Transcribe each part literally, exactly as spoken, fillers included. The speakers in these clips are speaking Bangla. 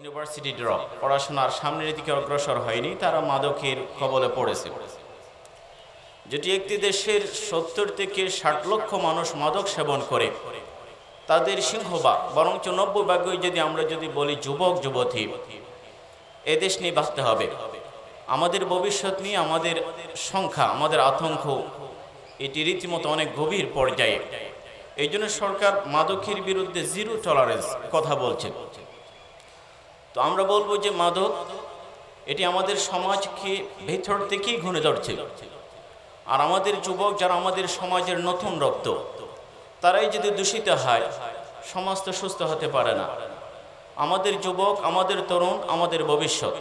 ইউনিভার্সিটি ড্রপ পড়াশোনার সামনের দিকে অগ্রসর হয়নি তারা মাদকের কবলে পড়েছে যেটি একটি দেশের সত্তর থেকে ষাট লক্ষ মানুষ মাদক সেবন করে তাদের সিংহভাগ বরং নব্বই ভাগই যদি আমরা যদি বলি যুবক যুবতী এই দেশ নিয়ে বাঁচতে হবে আমাদের ভবিষ্যৎ নিয়ে আমাদের সংখ্যা আমাদের আতঙ্ক এটি রীতিমতো অনেক গভীর পর্যায়ে এই জন্য সরকার মাদকের বিরুদ্ধে জিরো টলারেন্স কথা বলছে তো আমরা বলবো যে মাদক এটি আমাদের সমাজকে ভেতর থেকেই ঘুরে ধরছে আর আমাদের যুবক যারা আমাদের সমাজের নতুন রক্ত তারাই যদি দূষিত হয় সমাজ তো সুস্থ হতে পারে না আমাদের যুবক আমাদের তরুণ আমাদের ভবিষ্যৎ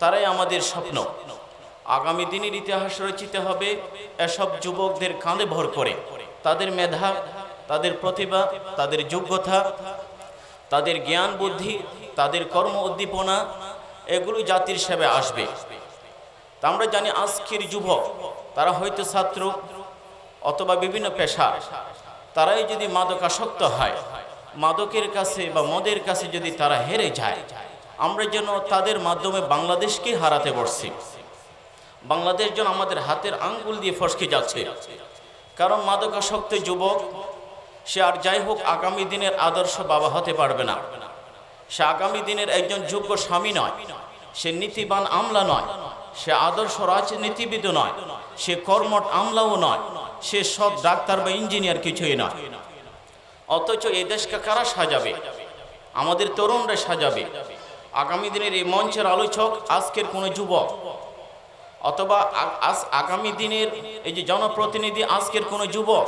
তারাই আমাদের স্বপ্ন আগামী দিনের ইতিহাস রচিত হবে এসব যুবকদের কাঁধে ভর করে তাদের মেধা তাদের প্রতিভা তাদের যোগ্যতা তাদের জ্ঞান বুদ্ধি তাদের কর্ম উদ্দীপনা এগুলো জাতির সেবায় আসবে তা আমরা জানি আজকের যুবক তারা হয়তো ছাত্র অথবা বিভিন্ন পেশা তারাই যদি মাদকাসক্ত হয় মাদকের কাছে বা মদের কাছে যদি তারা হেরে যায় আমরা যেন তাদের মাধ্যমে বাংলাদেশকে হারাতে বসছি বাংলাদেশ যেন আমাদের হাতের আঙ্গুল দিয়ে ফসকে যাচ্ছে কারণ মাদকাসক্ত যুবক সে আর যাই হোক আগামী দিনের আদর্শ বাবা হতে পারবে না সে আগামী দিনের একজন যোগ্য স্বামী নয় সে নীতিবান আমলা নয় সে আদর্শ রাজনীতিবিদ নয় সে কর্মঠ আমলাও নয় সে সব ডাক্তার বা ইঞ্জিনিয়ার কিছুই নয় অথচ এই দেশকে কারা সাজাবে আমাদের তরুণরা সাজাবে আগামী দিনের এই মঞ্চের আলোচক আজকের কোনো যুবক অথবা আগামী দিনের এই যে জনপ্রতিনিধি আজকের কোনো যুবক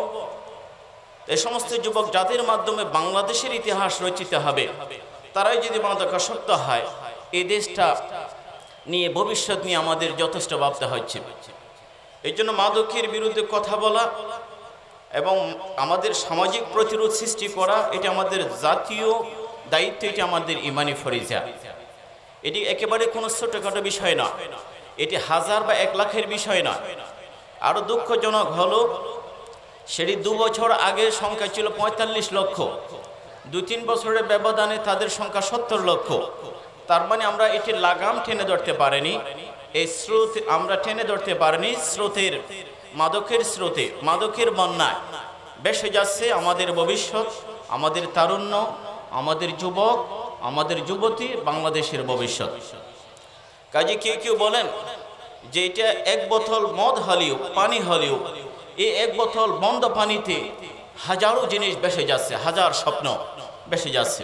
এই সমস্ত যুবক যাদের মাধ্যমে বাংলাদেশের ইতিহাস রচিত হবে তারাই যদি মাদকাসক্ত হয় এই দেশটা নিয়ে ভবিষ্যৎ নিয়ে আমাদের যথেষ্ট ভাবতে হচ্ছে এই জন্য মাদকের বিরুদ্ধে কথা বলা এবং আমাদের সামাজিক প্রতিরোধ সৃষ্টি করা এটা আমাদের জাতীয় দায়িত্ব এটি আমাদের ইমানি ফরিজা এটি একেবারে কোনো ছোটোখাটো বিষয় না এটি হাজার বা এক লাখের বিষয় না আরও দুঃখজনক হলো সেটি দু বছর আগে সংখ্যা ছিল পঁয়তাল্লিশ লক্ষ দু তিন বছরের ব্যবধানে তাদের সংখ্যা সত্তর লক্ষ তার মানে আমরা এটি লাগাম টেনে ধরতে পারিনি এই স্রোত আমরা টেনে ধরতে পারিনি স্রোতের মাদকের স্রোতে মাদকের বন্যায় ভেসে যাচ্ছে আমাদের ভবিষ্যৎ আমাদের তারুণ্য আমাদের যুবক আমাদের যুবতী বাংলাদেশের ভবিষ্যৎ কাজে কেউ কেউ বলেন যে এটা এক বোতল মদ হলেও পানি হলেও এই এক বোতল বন্ধ পানিতে হাজারো জিনিস ভেসে যাচ্ছে হাজার স্বপ্ন ভেসে যাচ্ছে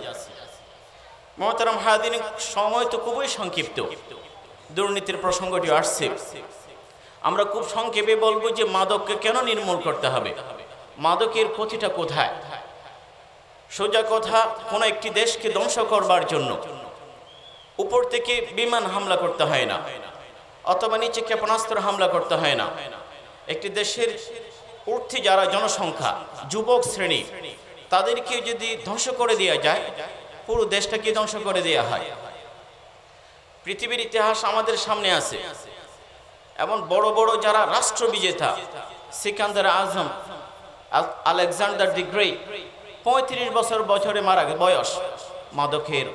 মোহতারাম হাদিনের সময় তো খুবই সংক্ষিপ্ত দুর্নীতির প্রসঙ্গটি আসছে আমরা খুব সংক্ষেপে বলবো যে মাদককে কেন নির্মূল করতে হবে মাদকের ক্ষতিটা কোথায় সোজা কথা কোনো একটি দেশকে ধ্বংস করবার জন্য উপর থেকে বিমান হামলা করতে হয় না অথবা নিচে ক্ষেপণাস্ত্র হামলা করতে হয় না একটি দেশের উঠতি যারা জনসংখ্যা যুবক শ্রেণী তাদেরকে যদি ধ্বংস করে দেওয়া যায় পুরো দেশটাকে ধ্বংস করে দেওয়া হয় পৃথিবীর ইতিহাস আমাদের সামনে আছে এমন বড় বড় যারা রাষ্ট্রবিজেতা Sikandar Azam Alexander the great পঁয়ত্রিশ বছর বছরে মারা বয়স মাদকের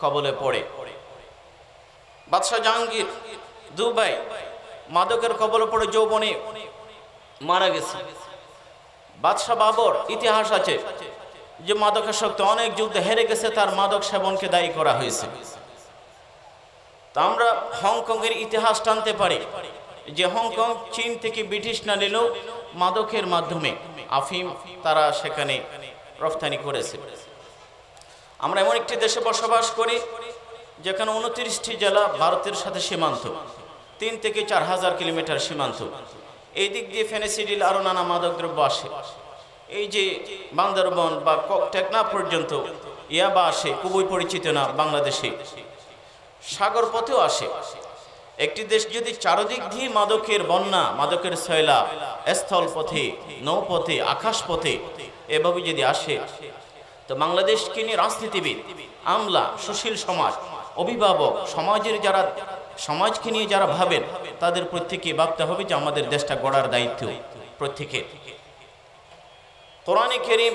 কবলে পড়ে বাদশাহ জাহাঙ্গীর দুবাই মাদকের কবলে পড়ে যৌবনে মারা গেছে বাদশাহ বাবর ইতিহাস আছে যে মাদকাসক্ত অনেক যুদ্ধে হেরে গেছে তার মাদক সেবনকে দায়ী করা হয়েছে তা আমরা হংকংয়ের ইতিহাস টানতে পারি যে হংকং চীন থেকে ব্রিটিশ না নিলেও মাদকের মাধ্যমে আফিম তারা সেখানে রফতানি করেছে আমরা এমন একটি দেশে বসবাস করি যেখানে উনত্রিশটি জেলা ভারতের সাথে সীমান্ত তিন থেকে চার হাজার কিলোমিটার সীমান্ত এই দিক দিয়ে ফেনেসিডিল আরও নানা মাদকদ্রব্য আসে এই যে বান্দরবন বা টেকনা পর্যন্ত ইয়াবা আসে খুবই পরিচিত না বাংলাদেশে সাগর পথেও আসে একটি দেশ যদি চারদিক দিয়ে মাদকের বন্যা মাদকের সয়লাব স্থল পথে নৌপথে আকাশ পথে এভাবে যদি আসে তো বাংলাদেশকে নিয়ে রাজনীতিবিদ আমলা সুশীল সমাজ অভিভাবক সমাজের যারা সমাজকে নিয়ে যারা ভাবেন তাদের প্রত্যেকে ভাবতে হবে যে আমাদের দেশটা গড়ার দায়িত্ব প্রত্যেকের কোরআনে কারীম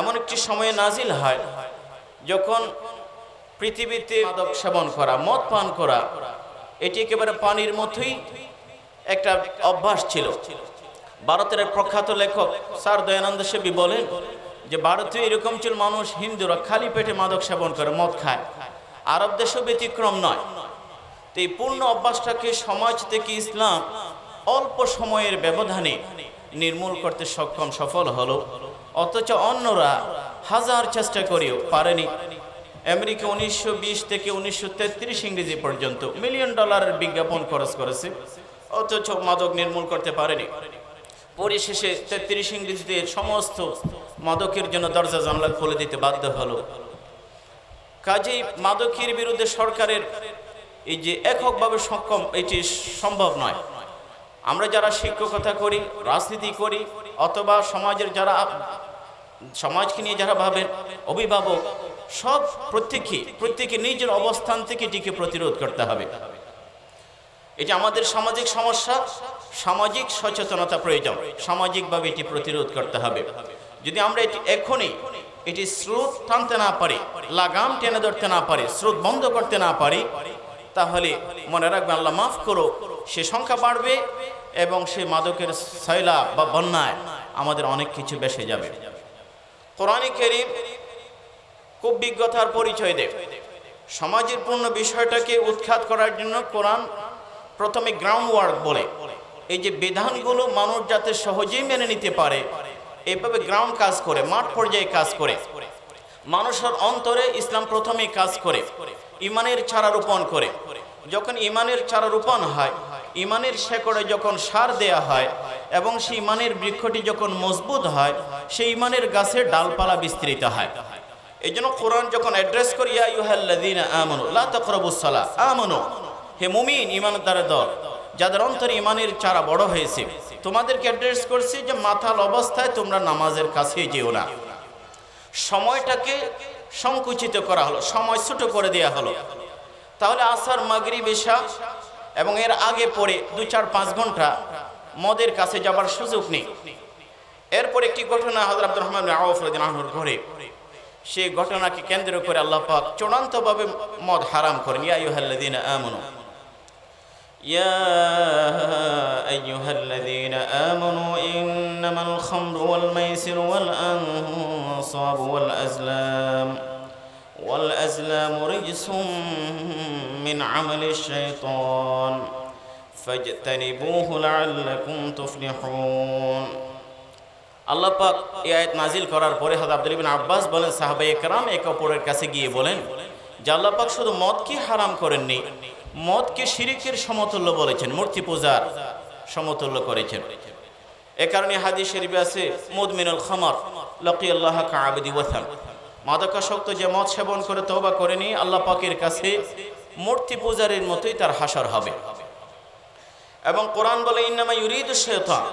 এমন একটি সময়ে নাজিল হয় যখন পৃথিবীতে মাদক সেবন করা, মদ পান করা এটি একেবারে পানির মতোই একটা অভ্যাস ছিল। ভারতের প্রখ্যাত লেখক স্যার দয়ানন্দ সেবী বলেন যে ভারতীয় এরকম ছিল মানুষ, হিন্দুরা খালি পেটে মাদক সেবন করে, মদ খায়, আরব দেশও ব্যতিক্রম নয়। তো এই পূর্ণ অভ্যাসটাকে সমাজ থেকে ইসলাম অল্প সময়ের ব্যবধানে নির্মূল করতে সক্ষম সফল হলো, অথচ অন্যরা হাজার চেষ্টা করেও পারেনি। আমেরিকা উনিশশো বিশ থেকে উনিশশো তেত্রিশ ইংরেজি পর্যন্ত মিলিয়ন ডলারের বিজ্ঞাপন খরচ করেছে, অথচ মাদক নির্মূল করতে পারেনি। পরিশেষে তেত্রিশ ইংরেজিতে সমস্ত মাদকের জন্য দরজা জানলা খুলে দিতে বাধ্য হলো। কাজেই মাদকের বিরুদ্ধে সরকারের এই যে এককভাবে সক্ষম এটি সম্ভব নয়। আমরা যারা শিক্ষকতা করি, রাজনীতি করি, অথবা সমাজের যারা সমাজকে নিয়ে যারা ভাবেন, অভিভাবক, সব প্রত্যেকে প্রত্যেকে নিজের অবস্থান থেকে এটিকে প্রতিরোধ করতে হবে। এটি আমাদের সামাজিক সমস্যা, সামাজিক সচেতনতা প্রয়োজন, সামাজিকভাবে এটি প্রতিরোধ করতে হবে। যদি আমরা এটি এখনই এটি স্রোত টানতে না পারি, লাগাম টেনে ধরতে না পারি, স্রোত বন্ধ করতে না পারি, তাহলে মনে রাখবে আল্লাহ মাফ করো, সে সংখ্যা বাড়বে এবং সে মাদকের সয়লা বা বন্যায় আমাদের অনেক কিছু বেসে যাবে। কোরআনে কারীম খুব বিজ্ঞতার পরিচয় দেয়। সমাজের পূর্ণ বিষয়টাকে উৎখাত করার জন্য কোরআন প্রথমে গ্রাউন্ড ওয়ার্ক বলে, এই যে বিধানগুলো মানুষ যাতে সহজেই মেনে নিতে পারে এভাবে গ্রাউন্ড কাজ করে, মাঠ পর্যায়ে কাজ করে, মানুষের অন্তরে ইসলাম প্রথমেই কাজ করে, ইমানের চারা রোপণ করে। যখন ইমানের চারা রোপণ হয়, ইমানের শেকড়ে যখন সার দেয়া হয় এবং সেই ইমানের বৃক্ষটি যখন মজবুত হয়, সেই ইমানের গাছের ডালপালা বিস্তৃত হয়। এই জন্য কোরআন যখন অ্যাড্রেস করি, ইয়া আইয়ুহাল্লাযীনা আমানু লা তাকরাবুস সালাহ, আমানু, হে মুমিন ইমানদার দল, যাদের অন্তরে ইমানের চারা বড় হয়েছে, তোমাদেরকে অ্যাড্রেস করছি যে মাতাল অবস্থায় তোমরা নামাজের কাছে যেও না। সময়টাকে সংকুচিত করা হলো, সময় ছোট করে দেয়া হলো। তাহলে আসর, মাগরিব, ইশা এবং এর আগে পরে দু চার পাঁচ ঘন্টা মদের কাছে যাবার সুযোগ নেই। এরপর একটি ঘটনা হযরত আব্দুর রহমান ইবনে আউফ রাদিয়াল্লাহু আনহুর ঘরে, সেই ঘটনাকে কেন্দ্র করে আল্লাহ পাক চূড়ান্তভাবে মদ হারাম করেন। ইয়া আইয়ুহাল্লাযীনা আমানু, ইয়া আইয়ুহাল্লাযীনা আমানু ইন্নামাল খামরু ওয়াল মাইসিরু ওয়াল আনসাবু ওয়াল আজলাম ওয়াল আজলামু রিজসুম মিন আমালিশ শাইতান ফাজতানিবুহু লাআল্লাকুম তুফলিহুন। আল্লাহ পাক এই আয়াত নাজিল করার পরে হযরত আব্দুল্লাহ ইবনে আব্বাস বলেন, সাহাবায়ে কেরাম একে অপরের কাছে গিয়ে বলেন যে আল্লাহ পাক শুধু মদকে হারাম করেননি, মদকে শিরিকের সমতুল্য বলেছেন, মূর্তি পূজার সমতুল্য করেছেন। এ কারণে হাদিস শরীফে আছে, মুদমিনুল খামর লাকিয়াল্লাহ কাআবদি ওয়াসান, মাদকাসক্ত যে মদ সেবন করে তওবা করেনি, আল্লাহ পাকের কাছে মূর্তি পূজারের মতোই তার হাসর হবে। এবং কোরআন বলে, ইন্নামা ইউরিদুশ শাইতান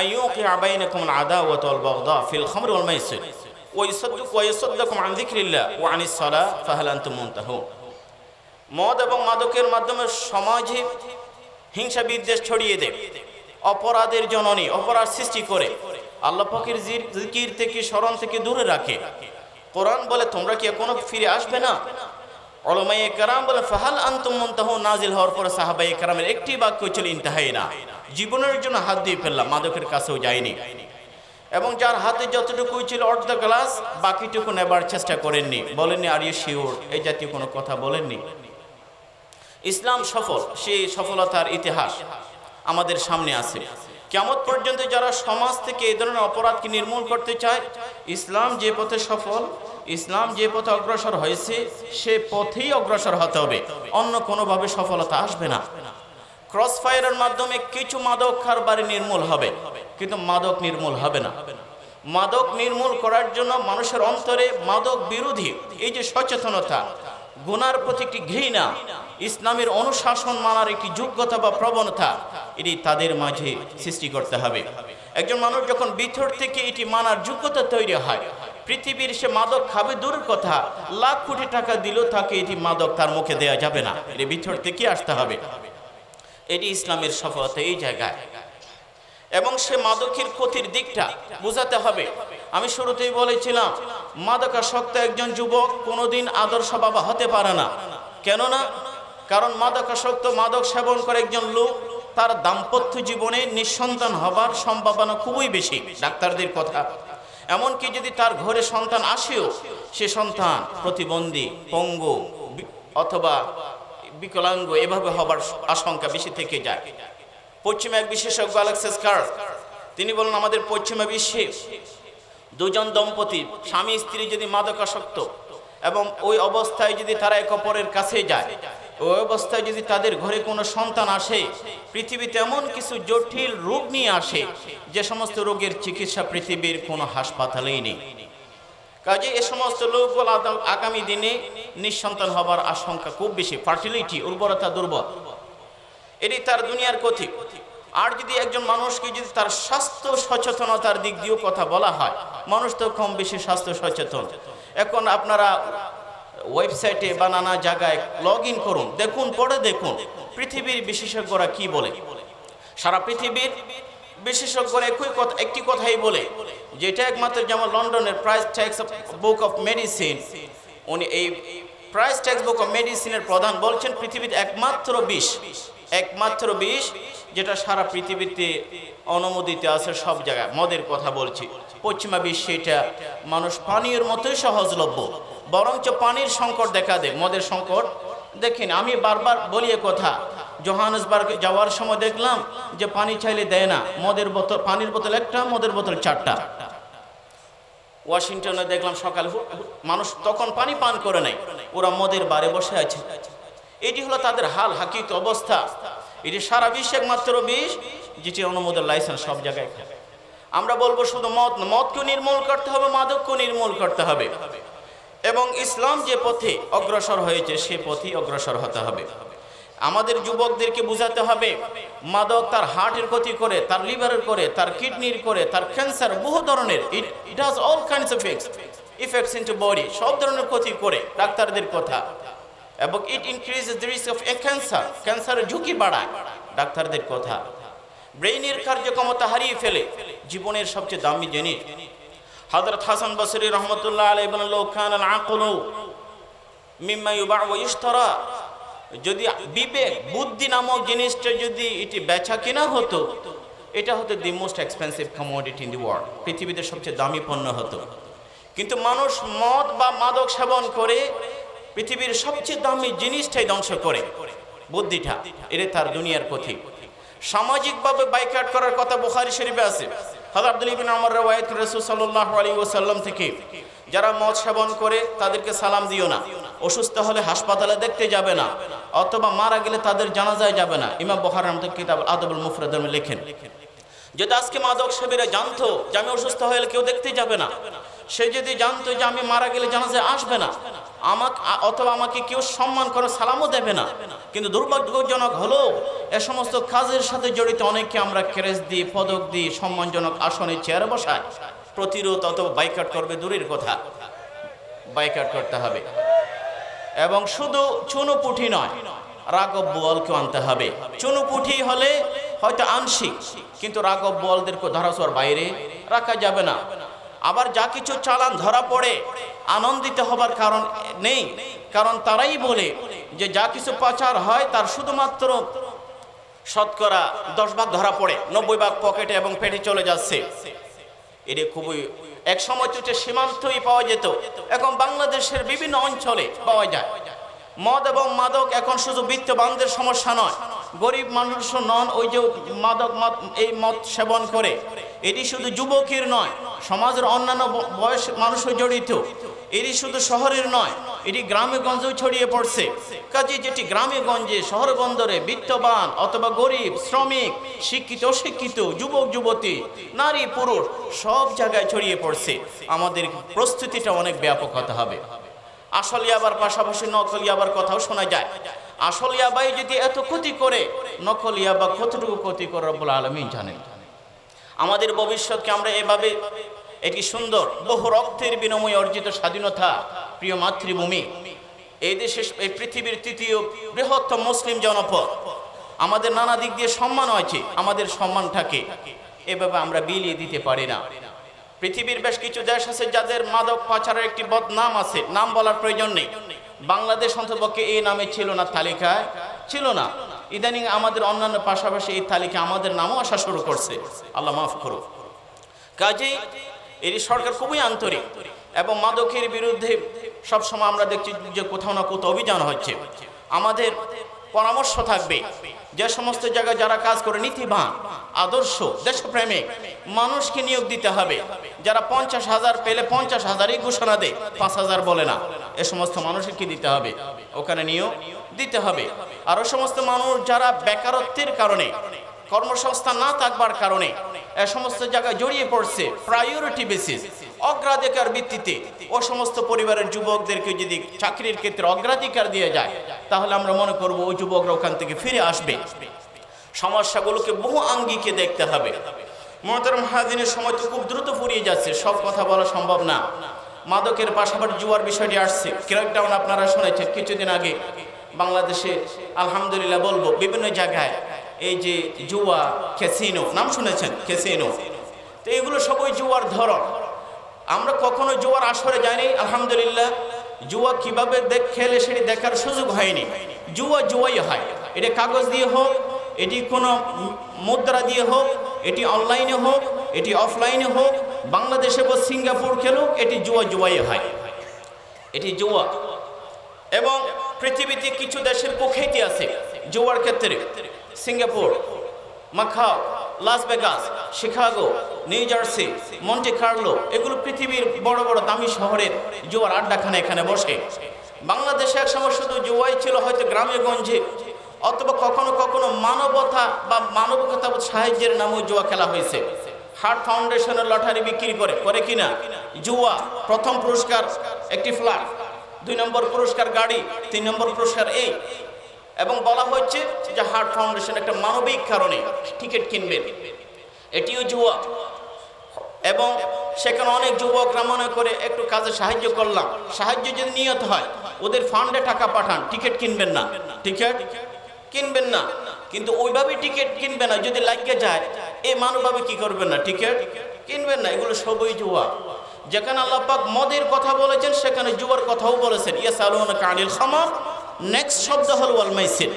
আইয়ুকিআ বাইনাকুমুল আদাওয়াতা ওয়াল বাগদা ফিল খামরি ওয়াল মাইসির ওয়া ইসাদদুকু ওয়া ইয়াসাদদাকুম আন যিকরিল্লাহ ওয়া আনিস সালাহ ফাহাল আনতুম মুনতাহুন। মদ এবং মাদকের মাধ্যমে সমাজে হিংসা বিদ্বেষ ছড়িয়ে দেয়, অপরাধের জননী, অপরাধ সৃষ্টি করে, আল্লাহ পাকের জিকির থেকে, স্মরণ থেকে দূরে রাখে। কোরআন বলে, তোমরা কি এখনো ফিরে আসবে না? উলামায়ে কেরাম বলে, ফাহাল আনতুম মুনতাহুন নাজিল হওয়ার পরে সাহাবায়ে কেরামের একটি বাক্য ছিল ইনতাহাইনা, জীবনের জন্য হাত দিয়ে ফেললাম, মাদকের কাছেও যায়নি। এবং যার হাতে যতটুকু ছিল অর্ধ গ্লাস, বাকিটুকু নেবার চেষ্টা করেননি, বলেননি আর ইউ শিওর, এই জাতীয় কোনো কথা বলেননি। ইসলাম সফল, সেই সফলতার ইতিহাস আমাদের সামনে আছে। কিয়ামত পর্যন্ত যারা সমাজ থেকে এই ধরনের অপরাধকে নির্মূল করতে চায়, ইসলাম যে পথে সফল, ইসলাম যে পথে অগ্রসর হয়েছে, সে পথেই অগ্রসর হতে হবে, অন্য কোনোভাবে সফলতা আসবে না। ক্রস ফায়ারের মাধ্যমে কিছু মাদক কারবারি নির্মূল হবে, কিন্তু মাদক নির্মূল হবে না। মাদক নির্মূল করার জন্য মানুষের অন্তরে মাদক বিরোধী এই যে সচেতনতা, গুনার প্রতি একটি ঘৃণা, ইসলামের অনুশাসন মানার একটি যোগ্যতা বা প্রবণতা, এটি তাদের মাঝে সৃষ্টি করতে হবে। একজন মানুষ যখন ভিতর থেকে এটি মানার যোগ্যতা তৈরি হয়, পৃথিবীর সে মাদক খাবে দূরের কথা, লাখ কোটি টাকা দিলেও তাকে এটি মাদক তার মুখে দেওয়া যাবে না, এটি ভিতর থেকে আসতে হবে। এটি ইসলামের সফলতা এই জায়গায়। এবং সে মাদকের ক্ষতির দিকটা বোঝাতে হবে। আমি শুরুতেই বলেছিলাম মাদকাসক্ত একজন যুবক কোনোদিন আদর্শ বাবা হতে পারে না। কেন না? কারণ মাদকাসক্ত মাদক সেবন করে একজন লোক তার দাম্পত্য জীবনে নিঃসন্তান হবার সম্ভাবনা খুবই বেশি ডাক্তারদের কথা। এমনকি যদি তার ঘরে সন্তান আসেও সে সন্তান প্রতিবন্ধী, পঙ্গু অথবা বিকলাঙ্গ এভাবে হবার আশঙ্কা বেশি থেকে যায়। পশ্চিমা এক বিশেষজ্ঞ অ্যালেক্সিস কার্ল তিনি বলেন আমাদের পশ্চিমা বিশ্বে দুজন দম্পতি স্বামী স্ত্রী যদি মাদকাসক্ত এবং ওই অবস্থায় যদি তারা এক অপরের কাছে যায়, ওই অবস্থায় যদি তাদের ঘরে কোনো সন্তান আসে, পৃথিবীতে এমন কিছু জটিল রোগ নিয়ে আসে যে সমস্ত রোগের চিকিৎসা পৃথিবীর কোনো হাসপাতালেই নেই। কাজে এ সমস্ত লোকগুলো আগামী দিনে নিঃসন্তান হবার আশঙ্কা খুব বেশি। ফার্টিলিটি উর্বরতা দুর্বল, এটি তার দুনিয়ার কথি। আর যদি একজন মানুষকে যদি তার স্বাস্থ্য সচেতনতার দিক দিয়েও কথা বলা হয়, মানুষ তো কম বেশি স্বাস্থ্য সচেতন। এখন আপনারা ওয়েবসাইটে বা নানা জায়গায় লগ ইন করুন, দেখুন, পড়ে দেখুন পৃথিবীর বিশেষজ্ঞরা কি বলে। সারা পৃথিবীর বিশেষজ্ঞরা একই কথা একটি কথাই বলে, যেটা একমাত্র যেমন লন্ডনের Price textbook of medicine, উনি এই প্রাইস ট্যাক্স বুক অফ মেডিসিনের প্রধান বলছেন পৃথিবীতে একমাত্র বিষ একমাত্র বিষ যেটা সারা পৃথিবীতে অনুমোদিত আছে সব জায়গায়, মদের কথা বলছি। পশ্চিমা বিশ্বে এটা মানুষ পানীয়ের মতোই সহজলভ্য, বরঞ্চ পানির সংকট দেখা দেয়, মদের সংকট দেখেন। আমি বারবার বলি কথা, জোহানেসবার্গে যাওয়ার সময় দেখলাম যে পানি চাইলে দেয় না, মদের বোতল পানির বোতল একটা, মদের বোতল চারটা। ওয়াশিংটনে দেখলাম সকালে মানুষ তখন পানি পান করে নাই, ওরা মদের বারে বসে আছে। এটি হলো তাদের হাল হাকিকত অবস্থা। এটি সারা বিশ্বে একমাত্র বিষ যেটি অনুমোদন লাইসেন্স সব জায়গায়। আমরা বলবো শুধু মদ মদকে নির্মূল করতে হবে, মাদককে নির্মূল করতে হবে এবং ইসলাম যে পথে অগ্রসর হয়েছে সে পথে অগ্রসর হতে হবে। আমাদের যুবকদেরকে বোঝাতে হবে মাদক তার হার্টের ক্ষতি করে, তার লিভারের করে, তার কিডনির করে, তার ক্যান্সার, বহু ধরনের it does all kinds of effects in two body, সব ধরনের ক্ষতি করে ডাক্তারদের কথা। এবং it increases the risk of cancer, ক্যান্সারের ঝুঁকি বাড়ায় ডাক্তারদের কথা। ব্রেইনের কার্যক্ষমতা হারিয়ে ফেলে জীবনের সবচেয়ে দামি জিনিস। হযরত হাসান বসরি রাহমাতুল্লাহ আলাইহি বলেন লাউ কানাল আকলু মিম্মা ইউবা ওয়া ইশতারা, যদি বিবেক বুদ্ধি নামক জিনিসটা যদি এটি বেচা কেনা হতো, এটা হতো the most expensive commodity in the world, পৃথিবীতে সবচেয়ে দামি পণ্য হতো। কিন্তু মানুষ মদ বা মাদক সেবন করে পৃথিবীর সবচেয়ে দামি জিনিসটাই ধ্বংস করে, বুদ্ধিটা। এটা তার দুনিয়ার কথি। সামাজিকভাবে বাইকাট করার কথা বুখারী শরীফে আছে, হযরত আব্দুল্লাহ ইবনে ওমর রাওয়ায়াত রাসূল সাল্লাল্লাহু আলাইহি ওয়াসাল্লাম থেকে, যারা মদ সেবন করে তাদেরকে সালাম দিও না, অসুস্থ হলে হাসপাতালে দেখতে যাবে না, অথবা মারা গেলে তাদের জানাজায় যাবে না। ইমাম বুখারী রাহমাতুল্লাহ কিতাব আদবুল মুফরাদে লেখেন, যদি আজকে মাদক সেবীরা জানতো যে আমি অসুস্থ হলে কেউ দেখতে যাবে না, সে যদি জানতো যে আমি মারা গেলে জানাজায় আসবে না, আমাকে অথবা আমাকে কেউ সম্মান করে সালামও দেবে না। কিন্তু দুর্ভাগ্যজনক হলো এ সমস্ত কাজের সাথে জড়িত অনেকে আমরা ক্রেস দিয়ে, পদক দিয়ে সম্মানজনক আসনে চেয়ারে বসায়। প্রতিরোধ অথবা বাইকাট করবে দূরের কথা, বাইকাট করতে হবে। এবং শুধু চুনোপুঁটি নয়, রাগব বোয়ালকেও আনতে হবে। চুনোপুঁটি হলে হয়তো আংশিক, কিন্তু রাগব বোয়ালদেরকে ধরাছোঁয়ার বাইরে রাখা যাবে না। আবার যা কিছু চালান ধরা পড়ে আনন্দিত হবার কারণ নেই, কারণ তারাই বলে যে যা কিছু পাচার হয় তার শুধুমাত্র শতকরা দশ ভাগ ধরা পড়ে, নব্বই ভাগ পকেটে এবং পেটে চলে যাচ্ছে। এটা খুবই এক সময় তো সীমান্তই পাওয়া যেত, এখন বাংলাদেশের বিভিন্ন অঞ্চলে পাওয়া যায়। মদ এবং মাদক এখন শুধু বিত্তবানদের সমস্যা নয়, গরিব মানুষও নন। ওই যে মাদক এই মদ সেবন করে, এটি শুধু যুবকের নয়, সমাজের অন্যান্য বয়স মানুষও জড়িত। এটি শুধু শহরের নয়, এটি গ্রামে গঞ্জেও ছড়িয়ে পড়ছে। কাজে যেটি গ্রামে গঞ্জে, শহর বন্দরে বিত্তবান অথবা গরিব, শ্রমিক, শিক্ষিত অশিক্ষিত, যুবক যুবতী, নারী পুরুষ সব জায়গায় ছড়িয়ে পড়ছে। আমাদের প্রস্তুতিটা অনেক ব্যাপক হতে হবে। আসল ইয়াবার পাশাপাশি নকল ইয়াবার কথাও শোনা যায়। আসল ইয়াবাই যদি এত ক্ষতি করে, নকল ইয়াবা কতটুকু ক্ষতি করে রব্বুল আলামিন জানেন। আমাদের ভবিষ্যৎকে আমরা এভাবে একটি সুন্দর বহু রক্তের বিনিময়ে অর্জিত স্বাধীনতা, প্রিয় মাতৃভূমি, এই দেশে এই পৃথিবীর তৃতীয় বৃহত্তম মুসলিম জনপদ, আমাদের নানা দিক দিয়ে সম্মান হয়েছে, আমাদের সম্মানটাকে এভাবে আমরা বিলিয়ে দিতে পারি না। पृथिवीर बेश किछु देश आछे जादेर मादक पाचारेर एकटी बदनाम आछे, नाम बोलार प्रयोजन नेই। বাংলাদেশ অন্ততপক্ষে এই নামে ছিল না, তালিকায় ছিল না। ইদানিং আমাদের অন্যান্য পাশাপাশি এই তালিকা আমাদের নামও আসা শুরু করছে। আল্লাহ মাফ করো। কাজেই এই সরকার খুবই আন্তরিক এবং মাদকের বিরুদ্ধে সব সময় আমরা দেখছি যে কোথাও না কোথাও অভিযান হচ্ছে। আমাদের পরামর্শ থাকবে যে সমস্ত জায়গায় যারা কাজ করে নীতিবান আদর্শ দেশপ্রেমিক মানুষকে নিয়োগ দিতে হবে, যারা পঞ্চাশ হাজার পেলে পঞ্চাশ হাজারই ঘোষণা দেয়, পাঁচ হাজার বলে না, এ সমস্ত মানুষের কি দিতে হবে, ওখানে নিয়োগ দিতে হবে। আর ওই সমস্ত মানুষ যারা বেকারত্বের কারণে কর্মসংস্থান না থাকবার কারণে এ সমস্ত জায়গায় জড়িয়ে পড়ছে, প্রায়োরিটি বেসিস অগ্রাধিকার ভিত্তিতে ও সমস্ত পরিবারের যুবকদেরকে যদি চাকরির ক্ষেত্রে অগ্রাধিকার দিয়ে যায় তাহলে আমরা মনে করব ওই যুবকরা ওখান থেকে ফিরে আসবে। সমস্যাগুলোকে বহু আঙ্গিকে দেখতে হবে। মোহতারম হাজিনের সময় তো খুব দ্রুত ফুরিয়ে যাচ্ছে, সব কথা বলা সম্ভব না। মাদকের পাশাপাশি জুয়ার বিষয়টি আসছে, ক্র্যাকডাউন আপনারা শুনেছেন কিছুদিন আগে বাংলাদেশে। আলহামদুলিল্লাহ বলবো বিভিন্ন জায়গায় এই যে জুয়া ক্যাসিনো, নাম শুনেছেন ক্যাসিনো, তো এগুলো সবই জুয়ার ধরন। আমরা কখনো জুয়ার আসরে যাইনি, আলহামদুলিল্লাহ। জুয়া কিভাবে দেখ খেলে সেটি দেখার সুযোগ হয়নি। জুয়া জুয়াই হয়, এটা কাগজ দিয়ে হোক, এটি কোনো মুদ্রা দিয়ে হোক, এটি অনলাইনে হোক, এটি অফলাইনে হোক, বাংলাদেশে বা সিঙ্গাপুর খেলুক, এটি জুয়া জুয়াই হয়, এটি জুয়া। এবং পৃথিবীতে কিছু দেশের কুখ্যাতি আছে জুয়ার ক্ষেত্রে, Singapore, Macau, Las Vegas, Chicago, New Jersey, Monte Carlo, এগুলো পৃথিবীর বড় বড় দামি শহরের জুয়ার আড্ডাখানা এখানে বসে। বাংলাদেশে এক সময় শুধু জুয়াই ছিল, হয়তো গ্রামে গঞ্জে অথবা কখনো কখনো মানবতা বা মানবতা সাহায্যের নামও জুয়া খেলা হয়েছে। হার্ট ফাউন্ডেশনের লটারি বিক্রি করে করে কিনা জুয়া, প্রথম পুরস্কার একটি ফ্ল্যাট, দুই নম্বর পুরস্কার গাড়ি, তিন নম্বর পুরস্কার এই। এবং বলা হচ্ছে যে হার্ট ফাউন্ডেশন একটা মানবিক কারণে টিকিট কিনবেন, এটিও জুয়া। এবং সেখানে অনেক যুবকরা মনে করে একটু কাজে সাহায্য করলাম, সাহায্য যদি নিয়ত হয় ওদের ফান্ডে টাকা পাঠান, টিকিট কিনবেন না, টিকিট কিনবেন না। কিন্তু ওইভাবে টিকিট কিনবে না, যদি লাগিয়ে যায় এ মানবভাবে কি করবেন না, টিকিট কিনবেন না, এগুলো সবই জুয়া। যেখানে আল্লাহ পাক মদের কথা বলেছেন সেখানে জুয়ার কথাও বলেছেন। ইয়াসালুনাকা আনিল খামর, নেক্সট শব্দ হল ওয়াল মাইসির।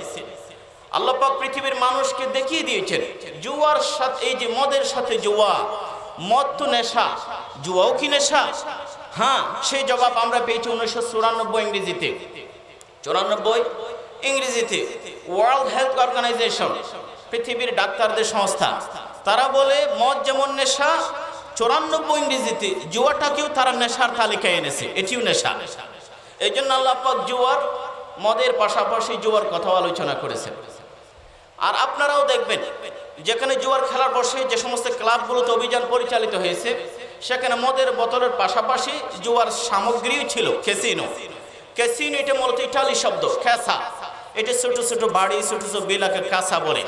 আল্লাহ পাক পৃথিবীর মানুষকে দেখিয়ে দিয়েছেন জুয়ার সাথে, এই যে মদের সাথে জুয়া, মদ তো নেশা, জুয়াও কি নেশা? হ্যাঁ, সেই জবাব আমরা পেয়েছি উনিশশো চুরানব্বই ইংরেজিতে, চুরানব্বই ইংরেজিতে ওয়ার্ল্ড হেলথ অর্গানাইজেশন, পৃথিবীর ডাক্তারদের সংস্থা, তারা বলে মদ যেমন নেশা, চুরানব্বই ইংরেজিতে জুয়াটাকেও তারা নেশার তালিকায় এনেছে, এটিও নেশা। এই জন্য আল্লাহ পাক জুয়ার মদের পাশাপাশি জুয়ার কথাও আলোচনা করেছেন। আর আপনারাও দেখবেন যেখানে জুয়ার খেলার বসে যে সমস্ত ক্লাবগুলোতে অভিযান পরিচালিত হয়েছে সেখানে মদের বোতলের পাশাপাশি জুয়ার সামগ্রীও ছিল। ক্যাসিনো, ক্যাসিনো এটা মূলত ইটালি শব্দ ক্যাসা, এটা ছোটো ছোটো বাড়ি, ছোটো ছোটো বেলাকে কাঁসা বলে।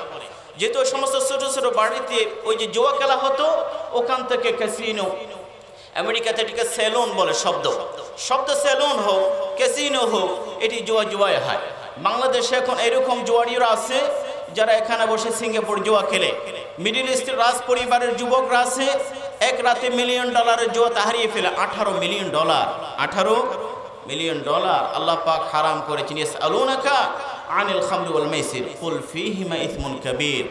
যেহেতু ওই সমস্ত ছোটো ছোটো বাড়িতে ওই যে জুয়া খেলা হতো ওখান থেকে ক্যাসিনো। আমেরিকাতে এটিকে সেলুন বলে, শব্দ শব্দ সেলুন হোক ক্যাসিনো হোক, এটি জুয়া জুয়াই হয়। বাংলাদেশে এখন এরকম জুয়ারিরা আছে যারা এখানে বসে সিঙ্গাপুর জুয়া খেলে, মিডিল ইস্টের রাজ পরিবারের যুবকরা আছে এক রাতে মিলিয়ন ডলারের জুয়াতে হারিয়ে ফেলে, আঠারো মিলিয়ন ডলার আঠারো মিলিয়ন ডলার আল্লাহ পাক হারাম করেছেন। ইয়াসআলুনাকা আনিল খামরি ওয়াল মাইসির কুল ফীহিমা ইসমুন কাবীর,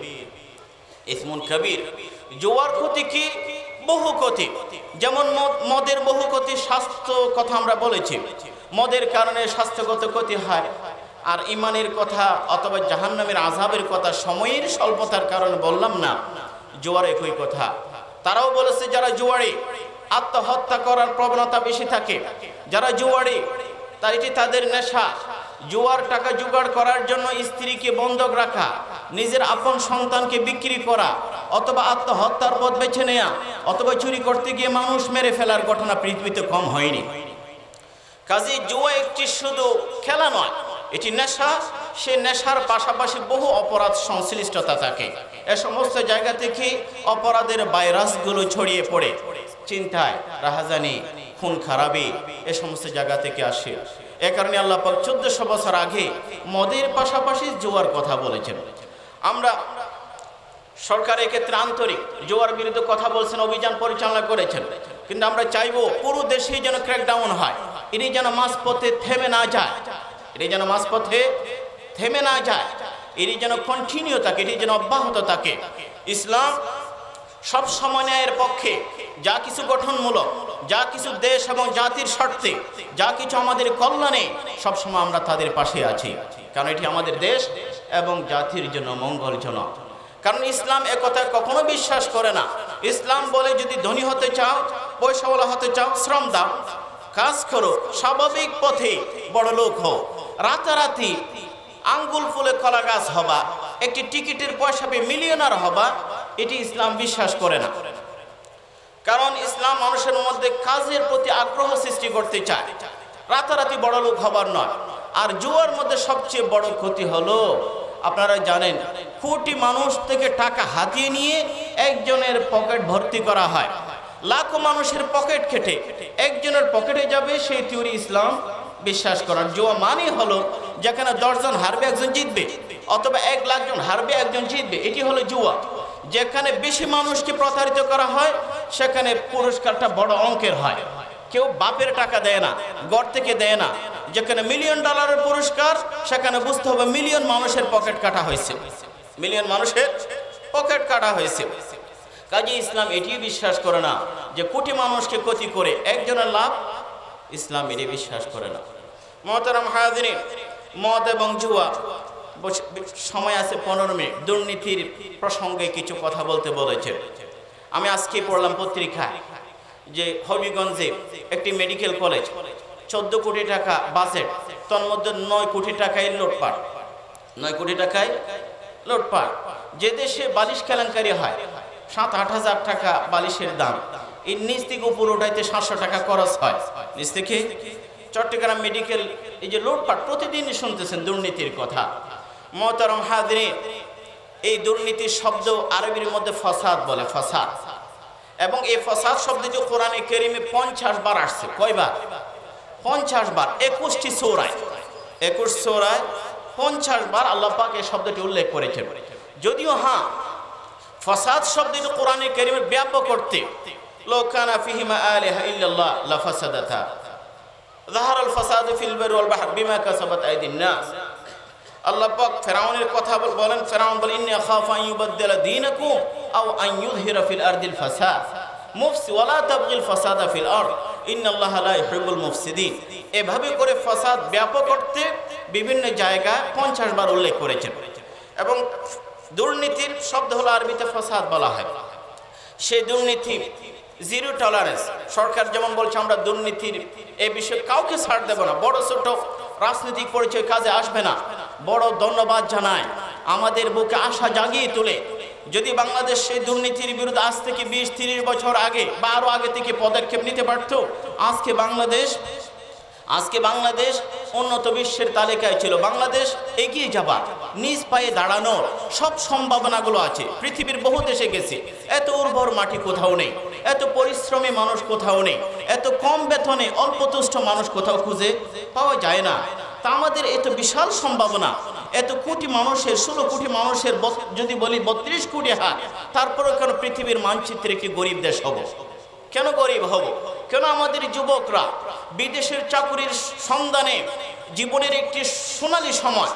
ইসমুন কাবীর। জুয়ার ক্ষতি কি? বহু ক্ষতি। যেমন মদের বহু ক্ষতি, স্বাস্থ্য কথা আমরা বলেছি, মদের কারণে স্বাস্থ্যগত ক্ষতি হয়। আর ইমানের কথা অথবা জাহান্নামের আযাবের কথা সময়ের স্বল্পতার কারণে বললাম না, জুয়ার একই কথা। তারাও বলেছে যারা জুয়ারে আত্মহত্যা করার প্রবণতা বেশি থাকে, যারা জুয়ারে তাই এটি তাদের নেশা, জুয়ার টাকা জোগাড় করার জন্য স্ত্রীকে বন্ধক রাখা, নিজের আপন সন্তানকে বিক্রি করা অথবা আত্মহত্যার পথ বেছে নেয়া অথবা চুরি করতে গিয়ে মানুষ মেরে ফেলার ঘটনা পৃথিবীতে কম হয়নি। কাজে জুয়া একটি শুধু খেলা নয়, এটি নেশা। সে নেশার পাশাপাশি বহু অপরাধ সংশ্লিষ্টতা থাকে। এ সমস্ত জায়গা থেকে অপরাধের ভাইরাসগুলো ছড়িয়ে পড়ে, চিন্তায়, রাহাজানি, খুন খারাপি এ সমস্ত জায়গা থেকে আসে। এ কারণে আল্লাহ পাক চোদ্দশো বছর আগে মদের পাশাপাশি জুয়ার কথা বলেছেন। আমরা সরকার এক্ষেত্রে আন্তরিক, জুয়ার বিরুদ্ধে কথা বলছেন, অভিযান পরিচালনা করেছেন। কিন্তু আমরা চাইবো পুরো দেশে যেন ক্র্যাকডাউন হয়, এটি যেন মাঝপথে থেমে না যায়, এটি যেন মাঝপথে থেমে না যায়, এটি যেন কন্টিনিউ থাকে, এটি যেন অব্যাহত থাকে। ইসলাম সব সময়ের পক্ষে, যা কিছু গঠনমূলক, যা কিছু দেশ এবং জাতির স্বার্থে, যা কিছু আমাদের কল্যাণে, সবসময় আমরা তাদের পাশে আছি, কারণ এটি আমাদের দেশ এবং জাতির জন্য মঙ্গলজনক। কারণ ইসলাম একথা কখনো বিশ্বাস করে না। ইসলাম বলে যদি ধনী হতে চাও, পয়সাওয়ালা হতে চাও, শ্রম দাও, কাজ করো, স্বাভাবিক পথে বড় লোক হও, রাতারাতি আঙ্গুল ফুলে কলা গাছ হবা, একটি টিকিটের পয়সা পেয়ে মিলিয়নার হবা, এটি ইসলাম বিশ্বাস করে না। কারণ ইসলাম মানুষের মধ্যে কাজের প্রতি আগ্রহ সৃষ্টি করতে চায়, রাতারাতি বড় লোক হবার নয়। আর জুয়ার মধ্যে সবচেয়ে বড় ক্ষতি হলো, আপনারা জানেন, কোটি মানুষ থেকে টাকা হাতিয়ে নিয়ে একজনের পকেট ভর্তি করা হয়, লাখো মানুষের পকেট কেটে একজনের পকেটে যাবে, সেই থিওরি ইসলাম বিশ্বাস করার। জুয়া মানে হলো যেখানে দশজন হারবে একজন জিতবে, অথবা এক লাখ জন হারবে একজন জিতবে, এটি হলো জুয়া। যেখানে বেশি মানুষকে প্রতারিত করা হয় সেখানে পুরস্কারটা বড় অঙ্কের হয়, কেউ বাপের টাকা দেয় না, ঘর থেকে দেয় না। যেখানে মিলিয়ন ডলারের পুরস্কার সেখানে বুঝতে হবে মিলিয়ন মানুষের পকেট কাটা হয়েছে, মিলিয়ন মানুষের পকেট কাটা হয়েছে। কাজে ইসলাম এটি বিশ্বাস করে না যে কোটি মানুষকে ক্ষতি করে একজনের লাভ, ইসলাম এটি বিশ্বাস করে না। মহতারাম হাজিরিন, মদ এবং জুয়া, সময় আছে পনেরো মিনিট, দুর্নীতির প্রসঙ্গে কিছু কথা বলতে বলেছে। আমি আজকে পড়লাম পত্রিকায় যে হবিগঞ্জে একটি মেডিকেল কলেজ, চোদ্দ কোটি টাকা বাজেট, তন্মধ্যে নয় কোটি টাকায় লুটপাট, নয় কোটি টাকায় লুটপাট। যে দেশে বালিশ কেলেঙ্কারি হয়, সাত আট হাজার টাকা বালিশের দাম, এই নিচ থেকে উপর উঠাইতে সাতশো টাকা খরচ হয়, নিচ থেকে। চট্টগ্রাম মেডিকেল, এই যে লুটপাট, প্রতিদিন শুনতেছেন দুর্নীতির কথা। মোহতারম হাজিরিন, এই দুর্নীতির শব্দ আরবির মধ্যে ফসাদ বলে, ফসাদ। এবং এই ফসাদ শব্দটি কোরআনে কারিমে পঞ্চাশ বার আসছে। কয়বার? পঞ্চাশ বার, একুশটি সূরায়, একুশ সূরায় পঞ্চাশ বার আল্লাহ পাক এই শব্দটি উল্লেখ করেছেন। যদিও হ্যাঁ, ফসাদ শব্দটি কোরআনে কারিমের ব্যাপক করতে, লাউ কানা ফিহিমা আলাইহা ইল্লাল্লাহ লাফাসাদাতা, যাহারাল ফাসাদু ফিল বারি ওয়াল বাহরি বিমা কাসাবাত আইদিন নাস। আল্লাহ পাক ফেরাউনের কথা বলেন, ফেরাউন বলে ইন্নী আখাফু আন ইউবাদদিলা দীনাকুম আও আন ইউযহিরা ফিল আরদিল ফাসাদ মুফসি ওয়া লা তাবগিল ফাসাদা ফিল আরদ ইন্নাল্লাহা লা ইউহিব্বুল মুফসিদিন। এভাবে করে ফাসাদ ব্যাপক করতে বিভিন্ন জায়গায় পঞ্চাশ বার উল্লেখ করেছেন। এবং দুর্নীতির শব্দ হলো আরবিতে ফাসাদ বলা হয়। সেই দুর্নীতি জিরো টলারেন্স, সরকার যেমন বলছে আমরা দুর্নীতির এই বিষয়ে কাউকে ছাড় দেব না, বড় ছোট রাজনৈতিক পরিচয় কাজে আসবে না। বড় ধন্যবাদ জানায়, আমাদের বুকে আশা জাগিয়ে তোলে। যদি বাংলাদেশ সেই দুর্নীতির বিরুদ্ধে আজ থেকে বিশ তিরিশ বছর আগে বা আরও আগে থেকে পদক্ষেপ নিতে পারত, আজকে বাংলাদেশ আজকে বাংলাদেশ উন্নত বিশ্বের তালিকায় ছিল। বাংলাদেশ এগিয়ে যাবার, নিজ পায়ে দাঁড়ানোর সব সম্ভাবনাগুলো আছে। পৃথিবীর বহু দেশে গেছে, এত উর্বর মাটি কোথাও নেই, এত পরিশ্রমী মানুষ কোথাও নেই, এত কম বেতনে অল্পতুষ্ট মানুষ কোথাও খুঁজে পাওয়া যায় না। তা আমাদের এত বিশাল সম্ভাবনা, এত কোটি মানুষের, ষোলো কোটি মানুষের যদি বলি বত্রিশ কোটি হাত, তারপরে কেন পৃথিবীর মানচিত্রে কি গরিব দেশ হব? কেন গরিব হব? কেন আমাদের যুবকরা বিদেশের চাকুরির সন্ধানে জীবনের একটি সোনালী সময়,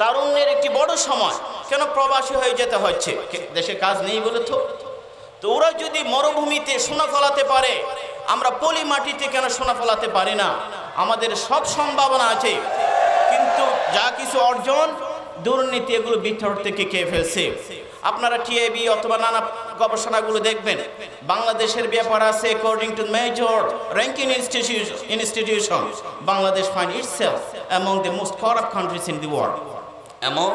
তারুণ্যের একটি বড় সময়, কেন প্রবাসী হয়ে যেতে হচ্ছে? দেশে কাজ নেই বলে তো। তো ওরা যদি মরুভূমিতে সোনা ফলাতে পারে, আমরা পলি মাটিতে কেন সোনা ফলাতে পারি না? আমাদের সব সম্ভাবনা আছে, কিন্তু যা কিছু অর্জন দুর্নীতি, এগুলো ভিতর থেকে খেয়ে ফেলছে। আপনারা টিআইবি অথবা নানা গবেষণাগুলো দেখবেন, বাংলাদেশের ব্যাপার আছে according to major ranking institution, Bangladesh find itself among the most corrupt countries in the world, among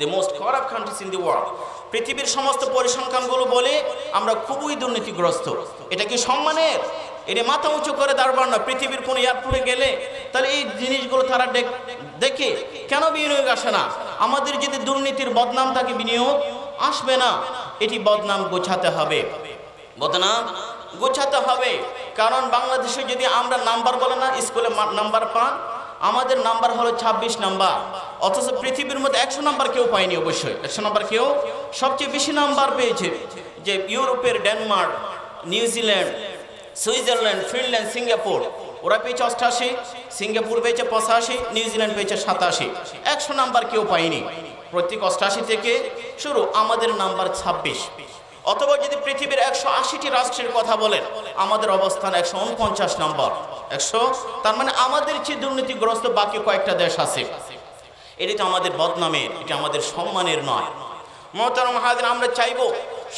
the most corrupt countries in the world. পৃথিবীর সমস্ত পরিসংখ্যানগুলো বলে আমরা খুবই দুর্নীতিগ্রস্ত। এটা কি সম্মানের? এটা মাথা উঁচু করে দাঁড়াবার না। পৃথিবীর কোনো এয়ারপোর্টে গেলে তাহলে এই জিনিসগুলো তারা দেখে কেন বিনিয়োগ আসে না? আমাদের যদি দুর্নীতির বদনাম থাকে বিনিয়োগ আসবে না। এটি বদনাম গোছাতে হবে, বদনাম গোছাতে হবে। কারণ বাংলাদেশে যদি আমরা নাম্বার বলে না, স্কুলে নাম্বার পান, আমাদের নাম্বার হলো ছাব্বিশ নাম্বার, অথচ পৃথিবীর মধ্যে একশো নাম্বার কেউ পায়নি। অবশ্যই একশো নাম্বার কেউ, সবচেয়ে বেশি নাম্বার পেয়েছে যে ইউরোপের Denmark, New Zealand, Switzerland, Finland, Singapore ওরা পেয়েছে অষ্টাশি, সিঙ্গাপুর পেয়েছে পঁচাশি, নিউজিল্যান্ড পেয়েছে সাতাশি। একশো নাম্বার কেউ পায়নি। প্রত্যেক অষ্টাশি থেকে শুরু, আমাদের নাম্বার ছাব্বিশ। অথবা যদি পৃথিবীর একশো আশিটি রাষ্ট্রের কথা বলেন, আমাদের অবস্থান একশো উনপঞ্চাশ নম্বর, একশো। তার মানে আমাদের চেয়ে দুর্নীতিগ্রস্ত বাকি কয়েকটা দেশ আছে। এটা তো আমাদের বদনামের, এটা আমাদের সম্মানের নয়। মোহতারম হাজির, আমরা চাইব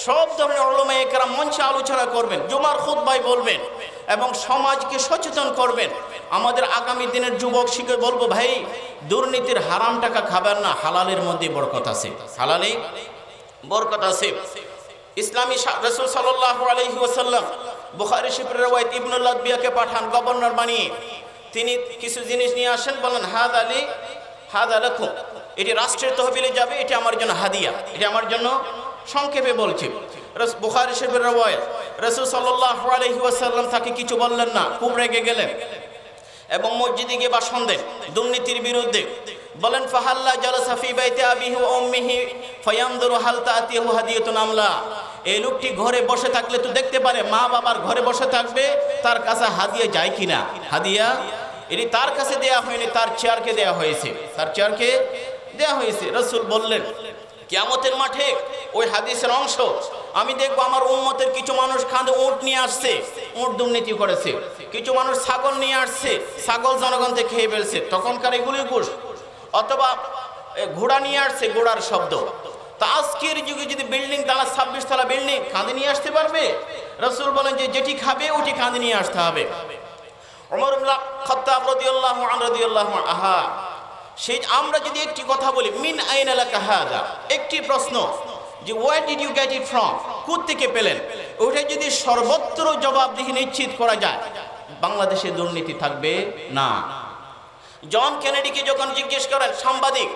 সব ধরনের উলামায়ে কেরাম মঞ্চে আলোচনা করবেন, জুমার খুতবায় বলবেন এবং সমাজকে সচেতন করবেন। আমাদের আগামী দিনের যুবক শিখে বলবো, ভাই দুর্নীতির হারাম টাকা খাবেন না, হালালের মধ্যে বরকত আছে, হালালে বরকত আছে। ইসলামী রাসূল সাল্লাল্লাহু আলাইহি ওয়াসাল্লাম বুখারী শরীফের রওয়ায়েত ইবনুল লাদবিয়াকে পাঠান গভর্নর বানিয়ে। তিনি কিছু জিনিস নিয়ে আসেন, বলেন হাযা লি হাযা লাকুম, এটি রাষ্ট্রের তহবিলে যাবে, এটি আমার জন্য হাদিয়া, এটি আমার জন্য। সংক্ষেপে বলছি, বুখারী শরীফের রওয়ায়েত, রাসূল সাল্লাল্লাহু আলাইহি ওয়াসাল্লাম তাকে কিছু বললেন না, খুব রেগে গেলেন এবং মসজিদে গিয়ে ভাষণ দেন দুর্নীতির বিরুদ্ধে। বলেন ফাহাল্লা জালাসা ফি বাইতি আবিহি ওয়া উম্মিহি ফায়ানযুরু হাল তা'তিহু হাদিয়াতুন আমলা। এই লোকটি ঘরে বসে থাকলে তো দেখতে পারে মা বাবার ঘরে বসে থাকবে, তার কাছে হাদিয়া যায় কিনা। হাদিয়া এটি তার কাছে দেয়া হয়নি, তার চেয়ারকে দেয়া হয়েছে, তার চেয়ারকে দেয়া হয়েছে। রাসূল বললেন কিয়ামতের মাঠে ওই হাদিসের অংশ আমি দেখবো, আমার উম্মতের কিছু মানুষ কাঁধে উট নিয়ে আসছে, উট দুর্নীতি করেছে, কিছু মানুষ ছাগল নিয়ে আসছে, ছাগল জনগণকে খেয়ে ফেলছে, তখনকার এগুলি ঘুষ, অথবা ঘোড়া নিয়ে আসছে, ঘোড়ার শব্দ। তা আজকের যুগে যদি বিল্ডিং তালা ছাব্বিশ তালা বিল্ডিং কাঁধে নিয়ে আসতে পারবে? রাসূল বলেন যে যেটি খাবে ওটি কাঁধে নিয়ে আসতে হবে। ওমর ইবনে খাত্তাব রাদিয়াল্লাহু আনহু রাদিয়াল্লাহু আনহু, সেই আমরা যদি একটি কথা বলি, মিন আইনা লাকা হাযা, একটি প্রশ্ন যে where did you get it from, কোত্থেকে পেলেন, ওটা যদি সর্বত্র জবাবদিহি নিশ্চিত করা যায়, বাংলাদেশে দুর্নীতি থাকবে না। জন কেনেডিকে যখন জিজ্ঞেস করেন সাংবাদিক,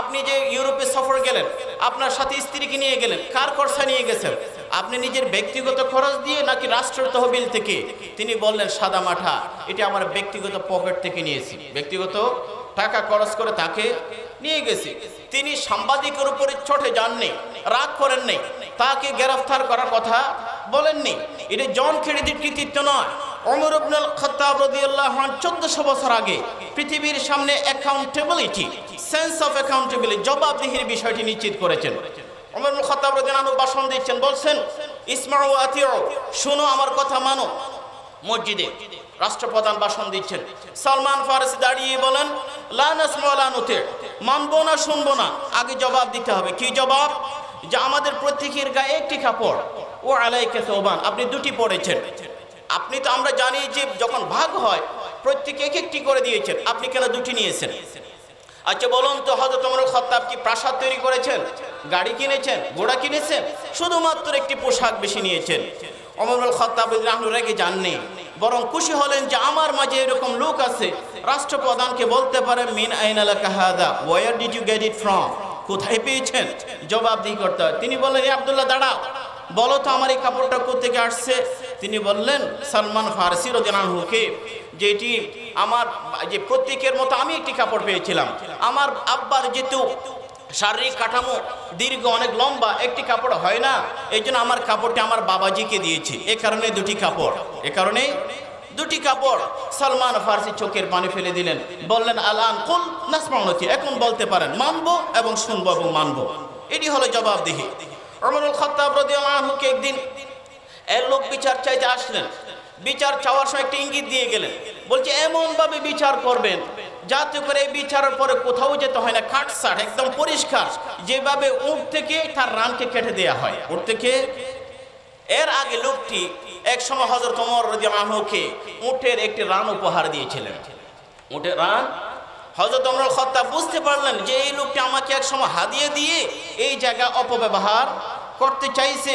আপনি যে ইউরোপে সফর গেলেন, আপনার সাথে স্ত্রীকে নিয়ে গেলেন, কার খরচা নিয়ে গেছেন, আপনি নিজের ব্যক্তিগত খরচ দিয়ে নাকি রাষ্ট্রের তহবিল থেকে? তিনি বললেন সাদা মাঠা, এটা আমার ব্যক্তিগত পকেট থেকে নিয়েছি, ব্যক্তিগত টাকা খরচ করে তাকে নিয়ে গেছি। তিনি সাংবাদিকের উপরে চটে যাননি, রাগ করেন নাই, তাকে গ্রেফতার করার কথা বলেননি। এটা জন কেনেডির কৃতিত্ব নয়। ওমর ইবনে খাত্তাব রাদিয়াল্লাহু আনহু চোদ্দশো বছর আগে পৃথিবীর সামনে অ্যাকাউন্টেবিলিটি, সেন্স অফ অ্যাকাউন্টেবিলিটি, জবাবদিহির বিষয়টি নিশ্চিত করেছেন। ওমর ইবনে খাত্তাব রাদিয়াল্লাহু আনহু ভাষণ দিচ্ছেন, বলছেন ইসমাউ ওয়া আতিউ, শুনো আমার কথা মানো। মসজিদে রাষ্ট্রপ্রধান ভাষণ দিচ্ছেন, সালমান ফারসি দাঁড়িয়ে বলেন লা নাসমাউ ওয়া লা নুতি, মানবো না শুনবো না, আগে জবাব দিতে হবে। কি জবাব? যে আমাদের প্রত্যেকের গায়ে একটি কাপড়, ও আলাইকা সাওবান, আপনি দুটি পরেছেন। আপনি তো আমরা জানি যে যখন ভাগ হয় প্রত্যেকে এক একটি করে দিয়েছেন, আপনি কেন দুটি নিয়েছেন? আচ্ছা বলুন তো, হযরত ওমর খাত্তাব কি প্রাসাদ তৈরি করেছেন, গাড়ি কিনেছেন, ঘোড়া কিনেছেন? শুধুমাত্র একটি পোশাক বেশি নিয়েছেন। ওমর খাত্তাব রাদিয়াল্লাহু আনহু রেগে যাননি, বরং খুশি হলেন যে আমার মাঝে এরকম লোক আছে, রাষ্ট্রপ্রধানকে বলতে পারে মিন আইনা লাকা হাযা, where did you get it from, কোথায় পেয়েছেন, জবাবদিহি করতে হয়। তিনি বললেন হে আব্দুল্লাহ দাঁড়াও, বলো তো আমার এই কাপড়টা কোথেকে আসছে? তিনি বললেন সালমান ফারসি রাদিয়াল্লাহু আনহুকে, যেটি আমার যে প্রত্যেকের মতো আমি একটি কাপড় পেয়েছিলাম, আমার আব্বার যেহেতু শারীরিক কাঠামো দীর্ঘ, অনেক লম্বা, একটি কাপড় হয় না, এই জন্য আমার কাপড়টি আমার বাবাজিকে দিয়েছি, এ কারণে দুটি কাপড়, এ কারণে দুটি কাপড়। সালমান ফারসি চোখের পানি ফেলে দিলেন, বললেন আলান কুল নাসমাউ নাতি, এখন বলতে পারেন মানবো এবং শুনবো এবং মানবো। এটি হলো জবাবদিহি। ওমরুল খাত্তাব রাদিয়াল্লাহু আনহুকে একদিন এর লোক বিচার চাইতে আসলেন, বিচার চাওয়ার সময় একটা ইঙ্গিত দিয়ে গেলেন, বলছে এমনভাবে বিচার করবেন যাতে করে বিচারের পরে কোথাও যেতে হয় না, কাটছাট একদম পরিষ্কার, যেভাবে উট থেকে তার রানকে কেটে দেয়া হয়, উট থেকে। এর আগে লোকটি এক সময় হযরত ওমর রাদিয়াল্লাহু আনহুকে উটের একটি রান উপহার দিয়েছিলেন, উটের রান। হযরত ওমর খাত্তাব বুঝতে পারলেন যে এই লোকটি আমাকে এক সময় হাদিয়া দিয়ে এই জায়গা অপব্যবহার করতে চাইছে।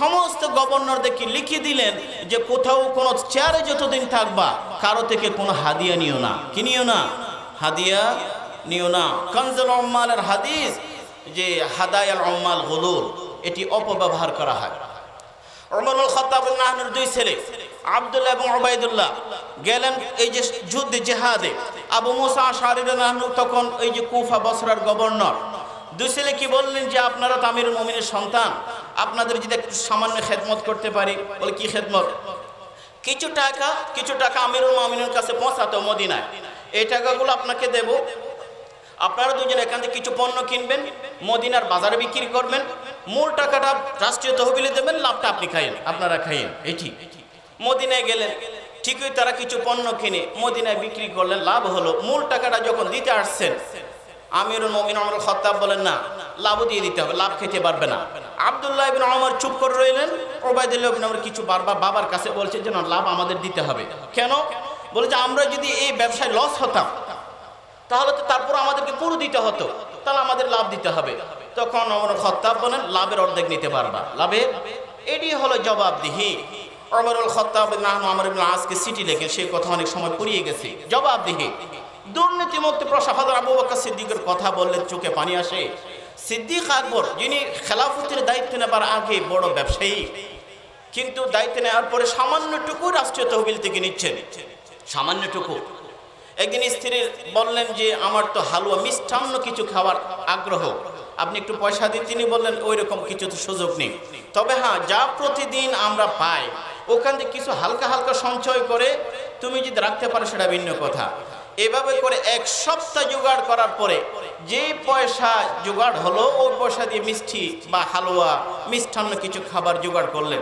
সমস্ত গভর্নরদেরকে লিখে দিলেন যে কোথাও কোনো চেয়ারে যতদিন থাকবা কারো থেকে কোনো হাদিয়া নিও না, কি নিও না, হাদিয়া নিও না। কানজুল উম্মালের হাদিস যে হাদায়াল উম্মাল গুলুল, এটি অপব্যবহার করা হয়। ওমরুল খাত্তাব নাহনুর দুই ছেলে আব্দুল্লাহ এবং উবাইদুল্লাহ গেলেন এই যে যুদ্ধে, জিহাদে। আবু মুসা আশআরী রাদিয়াল্লাহু তখন এই যে কুফা বসরার গভর্নর। দুই ছেলে কি বললেন যে আপনারা তো আমিরুল মুমিনের সন্তান, আপনাদের যদি একটু সামান্য খেদমত করতে পারি। বলে কি খেদমত? किछु टाका किछु टाका आमिरुल मुमिनीन काछे पहुंचातो मदिनाय एई टाकागुलो आपनाके देबो আপনারা দুজন এখান থেকে কিছু পণ্য কিনবেন মদিনার বাজারে বিক্রি করবেন মূল টাকাটা রাষ্ট্রীয় তহবিলে দেবেন লাভটা আপনি খাইয়েন আপনারা খাইয়েন এই ঠিক মদিনায় গেলেন ঠিকই তারা কিছু পণ্য কিনে মদিনায় বিক্রি করলেন লাভ হলো মূল টাকাটা যখন দিতে আসছেন আমিরুল মুমিন ওমর খাত্তাব বলেন না লাভও দিয়ে দিতে হবে লাভ খেতে পারবে না আব্দুল্লাহ ইবনে ওমর চুপ করে রইলেন উবাইদুল্লাহ ইবনে ওমর কিছু বারবার বাবার কাছে বলছেন যে না লাভ আমাদের দিতে হবে কেন বলে যে আমরা যদি এই ব্যবসায় লস হতাম তাহলে তো তারপর আমাদেরকে পুরো দিতে হতো তাহলে আমাদের লাভ দিতে হবে তখন ওমর খাত্তাব বলেন লাভের অর্ধেক নিতে পারবা লাভে এডি হলো জবাবদিহি ওমরুল খাত্তাব নাম আমর ইবনে আজকে সিটি লেখে সেই কথা অনেক সময় পুরিয়ে গেছে জবাবদিহি দুর্নীতিমুক্ত প্রশাসন হযরত আবু বকর সিদ্দিকের কথা বললেন চোখে পানি আসে সিদ্দিক আকবর যিনি খেলাফতের দায়িত্ব নেবার আগে বড় ব্যবসায়ী কিন্তু দায়িত্ব নেওয়ার পরে সামান্যটুকু রাষ্ট্রীয় তহবিল থেকে নিচ্ছেন সামান্যটুকু एक दिन स्त्री बोलें जे आमार तो हालुआ मिष्टान्न किछु खावार आग्रह आपनि एकटु पयसा दिन तिनि बोलें ओइरकम किछु तो सुयोग नेई तबे हाँ जा प्रतिदिन आमरा पाई ओखान थेके किछु हालका हालका संचय करे तुमि जोदि राखते पारो सेटा भिन्न कथा एइभाबे करे एक सप्ताह जोगाड़ करार परे जे पयसा जोगाड़ हलो ओइ पयसा दिये मिष्टि बा हालुआ मिष्टान्न किछु खाबार जोगाड़ करलें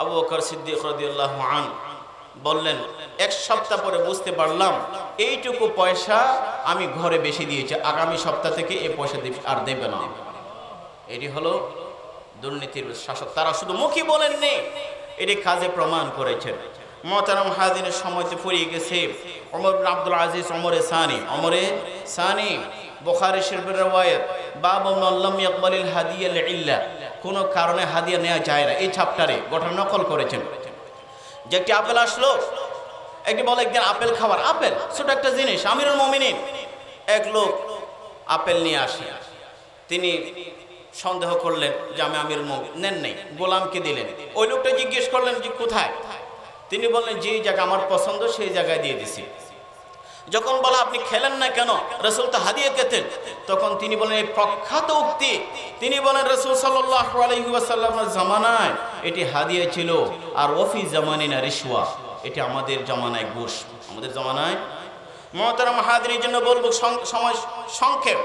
আবু বকর সিদ্দিক রাদিয়াল্লাহু আনহু বললেন এক সপ্তাহ পরে বুঝতে পারলাম এইটুকু পয়সা আমি ঘরে বেশি দিয়েছি আগামী সপ্তাহ থেকে এই পয়সা দিব আর দেব না এটি হলো দুর্নীতির শাসক তারা শুধু মুখে বলেন না এটি কাজে প্রমাণ করেছেন মুহতারাম হাজিনের সময়তে ফুরিয়ে গেছে ওমর ইবনে আব্দুল আজিজ ওমরে সানি ওমরে সানি বুখারী শরীফের রওয়ায়াত বাবু মান লাম ইয়াকবালিল হাদিয়া লিল্লাহ কোনো কারণে হাদিয়া নেওয়া যায় না এই চ্যাপ্টারে গঠন নকল করেছেন যে একটা আপেল আসলো একটি বলে একদিন আপেল খাবার আপেল ছোট একটা জিনিস আমিরুল মুমিনীন এক লোক আপেল নিয়ে আসে তিনি সন্দেহ করলেন যে আমি আমিরুল মুমিনীন নেন নাই গোলামকে দিলেন ওই লোকটা জিজ্ঞেস করলেন যে কোথায় তিনি বললেন যে জায়গা আমার পছন্দ সেই জায়গায় দিয়ে দিছি যখন বলা আপনি খেলেন না কেন রাসূল তো হাদিয়া খেতেন তখন তিনি বলেন এই প্রখ্যাত উক্তি তিনি বলেন রাসূল সাল্লাল্লাহু আলাইহি ওয়াসাল্লামের জামানায় এটি হাদিয়া ছিল আর ওফি জামানিনা রিশওয়া এটা আমাদের জামানায় ঘুষ আমাদের জামানায় মুহতারাম হাজিরের জন্য বলবো সময় সংক্ষেপ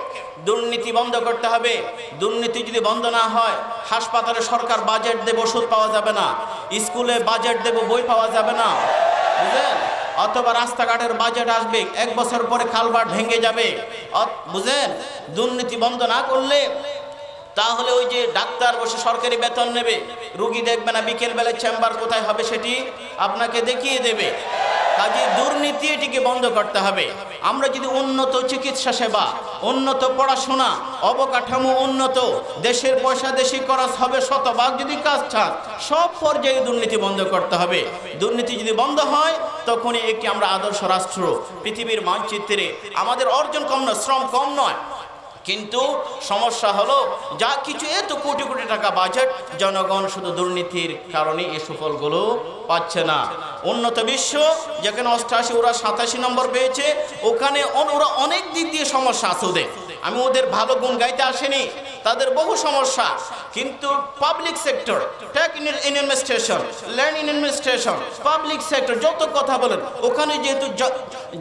দুর্নীতি বন্ধ করতে হবে দুর্নীতি যদি বন্ধ না হয় হাসপাতালে সরকার বাজেট দেবে ওষুধ পাওয়া যাবে না স্কুলে বাজেট দেবে বই পাওয়া যাবে না বুঝলেন অথবা রাস্তাঘাটের বাজেট আসবে এক বছর পরে খালবার ভেঙে যাবে বুঝেন দুর্নীতি বন্ধ না করলে তাহলে ওই যে ডাক্তার বসে সরকারি বেতন নেবে রোগী দেখবে না বিকেল বেলা চেম্বার কোথায় হবে সেটি আপনাকে দেখিয়ে দেবে কাজেই দুর্নীতি এটিকে বন্ধ করতে হবে আমরা যদি উন্নত চিকিৎসা সেবা উন্নত পড়াশোনা অবকাঠামো উন্নত দেশের পয়সা দেশি খরচ হবে শতভাগ যদি কাজ চান সব পর্যায়ে দুর্নীতি বন্ধ করতে হবে দুর্নীতি যদি বন্ধ হয় তখনই একটি আমরা আদর্শ রাষ্ট্র পৃথিবীর মানচিত্রে আমাদের অর্জন কম নয় শ্রম কম নয় কিন্তু সমস্যা হলো যা কিছু এত কোটি কোটি টাকা বাজেট জনগণ শুধু দুর্নীতির কারণে এই সুফলগুলো পাচ্ছে না উন্নত বিশ্ব যেখানে অষ্টাশি ওরা সাতাশি নম্বর পেয়েছে ওখানে ওরা অনেক দিক দিয়ে সমস্যা আছে ওদের আমি ওদের ভালো গুণ গাইতে আসেনি তাদের বহু সমস্যা কিন্তু public sector tech ইনভেস্টেশন land ইনভেস্টেশন public sector যত কথা বলেন ওখানে যেহেতু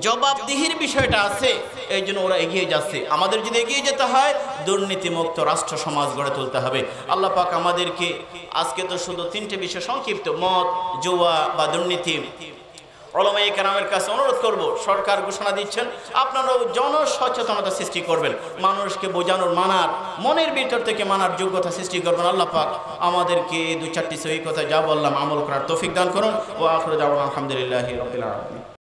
জবাবদিহির বিষয়টা আছে এই জন্য ওরা এগিয়ে যাচ্ছে আমাদের যদি এগিয়ে যেতে হয় দুর্নীতিমুক্ত রাষ্ট্র সমাজ গড়ে তুলতে হবে আল্লাহ পাক আমাদেরকে আজকে তো শুধু তিনটে বিষয় সংক্ষিপ্ত মদ জুয়া বা দুর্নীতি ওলামায়ে কেরামের কাছে অনুরোধ করব সরকার ঘোষণা দিচ্ছেন আপনারা জনসচেতনতা সৃষ্টি করবেন মানুষকে বোঝানোর মানার মনের ভিতর থেকে মানার যোগ্যতা সৃষ্টি করবেন আল্লাহ পাক আমাদেরকে এই দুই চারটি সহি কথা যা বললাম আমল করার তৌফিক দান করুন ওয়া আখিরু দাওয়ানা আলহামদুলিল্লাহি রাব্বিল আলামিন।